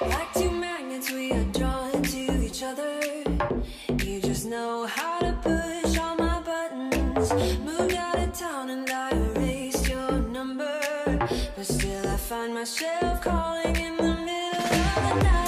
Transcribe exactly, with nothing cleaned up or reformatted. Like two magnets, we are drawn to each other. You just know how to push all my buttons. Moved out of town and I erased your number, but still I find myself calling in the middle of the night.